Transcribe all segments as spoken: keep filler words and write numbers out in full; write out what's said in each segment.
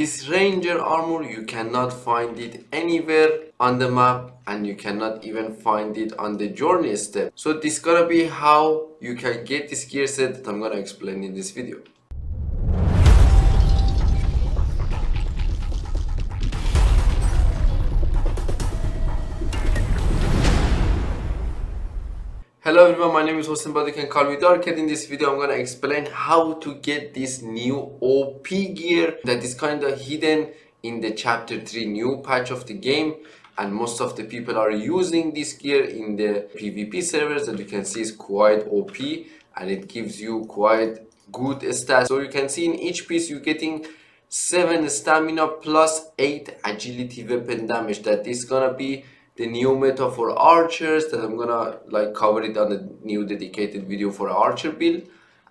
This ranger armor, you cannot find it anywhere on the map, and you cannot even find it on the journey step. So this gonna be how you can get this gear set that I'm gonna explain in this video. Hello everyone, my name is Hossein, but you can call me Dark Cat. In this video I'm gonna explain how to get this new O P gear that is kinda hidden in the chapter three new patch of the game, and most of the people are using this gear in the PvP servers that you can see is quite O P, and it gives you quite good stats. So you can see in each piece you're getting seven stamina plus eight agility weapon damage. That is gonna be the new meta for archers that I'm gonna like cover it on the new dedicated video for archer build,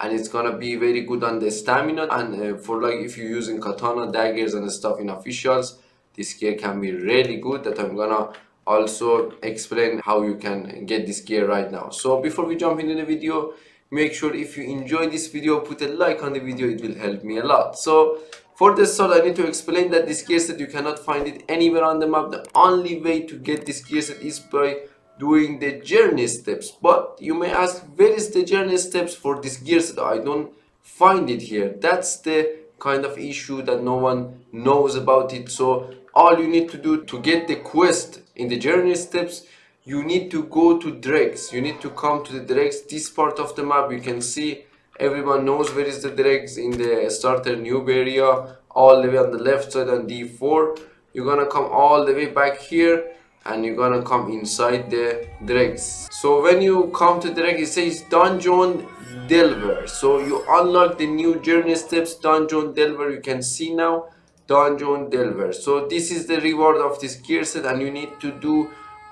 and it's gonna be very good on the stamina, and uh, for like if you're using katana, daggers and stuff in officials, this gear can be really good. That I'm gonna also explain how you can get this gear right now. So before we jump into the video, make sure if you enjoy this video, put a like on the video, it will help me a lot. So for this start, I need to explain that this gear set, you cannot find it anywhere on the map. The only way to get this gear set is by doing the journey steps. But you may ask, where is the journey steps for this gear set? I don't find it here. That's the kind of issue that no one knows about it. So all you need to do to get the quest in the journey steps, you need to go to Dregs. You need to come to the Dregs, this part of the map. You can see everyone knows where is the Dregs in the starter noob area, all the way on the left side on D four. You're gonna come all the way back here and you're gonna come inside the Dregs. So when you come to Dregs, it says Dungeon Delver. So you unlock the new journey steps, Dungeon Delver. You can see now Dungeon Delver. So this is the reward of this gear set, and you need to do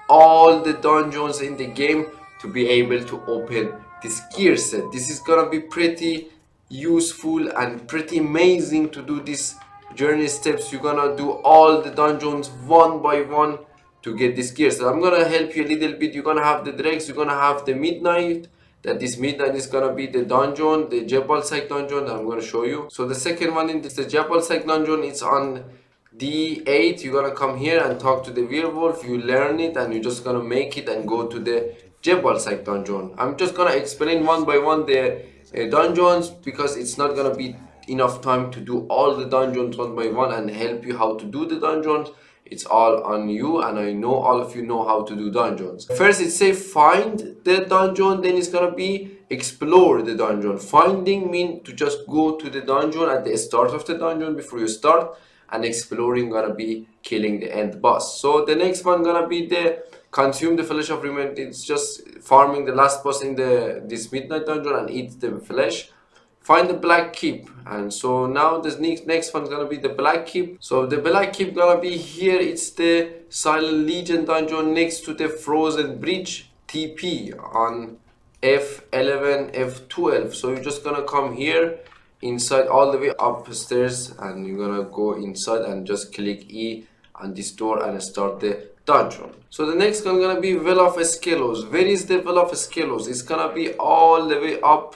all the dungeons in the game to be able to open this gear set. This is gonna be pretty useful and pretty amazing to do this journey steps. You're gonna do all the dungeons one by one to get this gear set. I'm gonna help you a little bit. You're gonna have the Dregs, you're gonna have the Midnight. That this Midnight is gonna be the dungeon, the Jhebbal Sag dungeon that I'm gonna show you. So the second one in this, the Jhebbal Sag dungeon, it's on D eight. You're gonna come here and talk to the werewolf. You learn it and you're just gonna make it and go to the Jhebbal Sag dungeon. I'm just gonna explain one by one the uh, dungeons, because it's not gonna be enough time to do all the dungeons one by one and help you how to do the dungeons. It's all on you, and I know all of you know how to do dungeons. First it says find the dungeon, then it's gonna be explore the dungeon. Finding means to just go to the dungeon at the start of the dungeon before you start, and exploring gonna be killing the end boss. So the next one gonna be the Consume the Flesh of Remnant. It's just farming the last boss in the this Midnight dungeon and eat the flesh. Find the Black Keep. And so now this next next one's gonna be the Black Keep. So the Black Keep gonna be here. It's the Silent Legion dungeon next to the Frozen Bridge T P on F eleven F twelve. So you're just gonna come here inside all the way upstairs, and you're gonna go inside and just click E on this door and start the dungeon. So the next one gonna be Well of Skelos. Where is the Well of Skelos? It's gonna be all the way up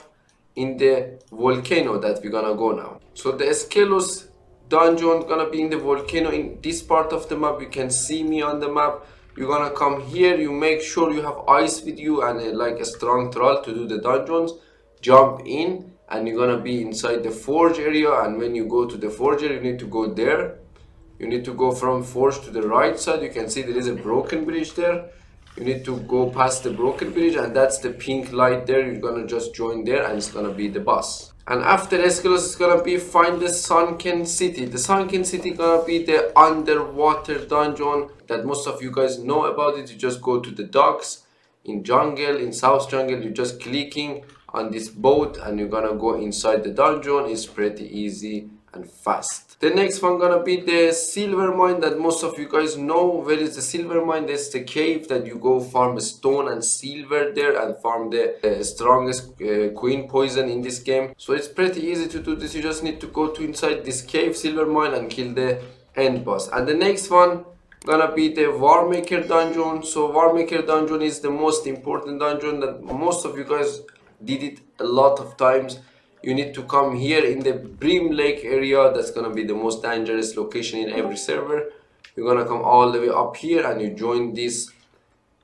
in the volcano that we're gonna go now. So the Escalos dungeon gonna be in the volcano in this part of the map. You can see me on the map. You're gonna come here, you make sure you have ice with you and a, like a strong troll to do the dungeons. Jump in and you're gonna be inside the forge area, and when you go to the forge area, you need to go there. You need to go from forge to the right side. You can see there is a broken bridge there. You need to go past the broken bridge, and that's the pink light there. You're gonna just join there and it's gonna be the boss. And after Escalos it's gonna be find the Sunken City. The Sunken City gonna be the underwater dungeon that most of you guys know about it. You just go to the docks in jungle, in South Jungle, you're just clicking on this boat and you're gonna go inside the dungeon. It's pretty easy and fast. The next one gonna be the silver mine that most of you guys know. Where is the silver mine? That's the cave that you go farm stone and silver there, and farm the uh, strongest uh, queen poison in this game. So it's pretty easy to do this. You just need to go to inside this cave silver mine and kill the end boss. And the next one gonna be the Warmaker dungeon. So Warmaker dungeon is the most important dungeon that most of you guys did it a lot of times, you need to come here in the Brim Lake area. That's gonna be the most dangerous location in every server. You're gonna come all the way up here and you join this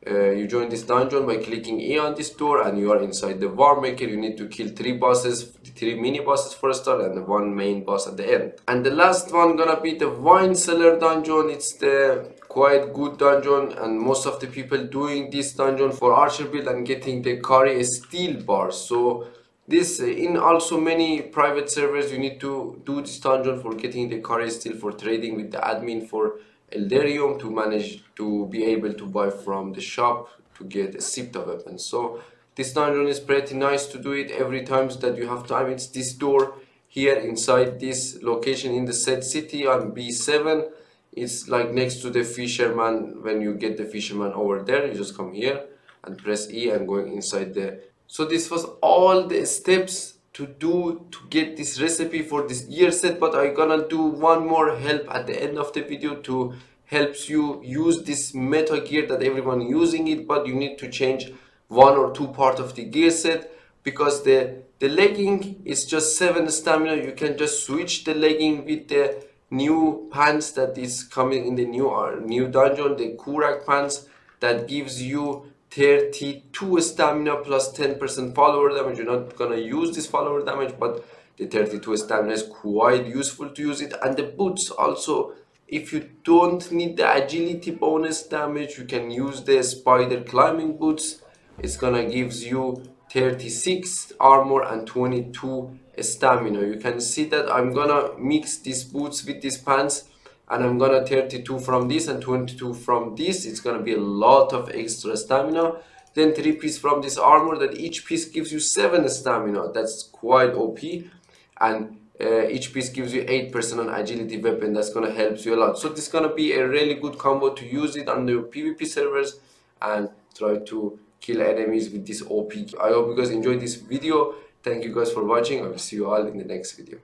uh, you join this dungeon by clicking E on this door, and you are inside the Warmaker. You need to kill three bosses, three mini bosses for a start, and one main boss at the end. And the last one gonna be the Wine Cellar dungeon. It's the quite good dungeon, and most of the people doing this dungeon for archer build and getting the carry steel bars. So this in also many private servers you need to do this dungeon for getting the carry steel for trading with the admin for Elderium to manage to be able to buy from the shop to get a Sipta weapon. So this dungeon is pretty nice to do it every time that you have time. It's this door here inside this location in the said city on B seven. It's like next to the fisherman. When you get the fisherman over there, you just come here and press E and going inside there. So this was all the steps to do to get this recipe for this year set, but I'm gonna do one more help at the end of the video to helps you use this meta gear that everyone using it, but you need to change one or two part of the gear set because the the legging is just seven stamina. You can just switch the legging with the new pants that is coming in the new uh, new dungeon, the Kurak pants that gives you thirty-two stamina plus ten percent follower damage. You're not gonna use this follower damage, but the thirty-two stamina is quite useful to use it. And the boots also, if you don't need the agility bonus damage, you can use the spider climbing boots. It's gonna gives you thirty-six armor and twenty-two stamina. You can see that I'm gonna mix these boots with these pants, and I'm gonna thirty-two from this and twenty-two from this. It's gonna be a lot of extra stamina. Then three piece from this armor that each piece gives you seven stamina. That's quite O P. And uh, each piece gives you eight percent on agility weapon. That's gonna help you a lot. So this is gonna be a really good combo to use it on your PvP servers and try to kill enemies with this O P. I hope you guys enjoyed this video. Thank you guys for watching. I will see you all in the next video.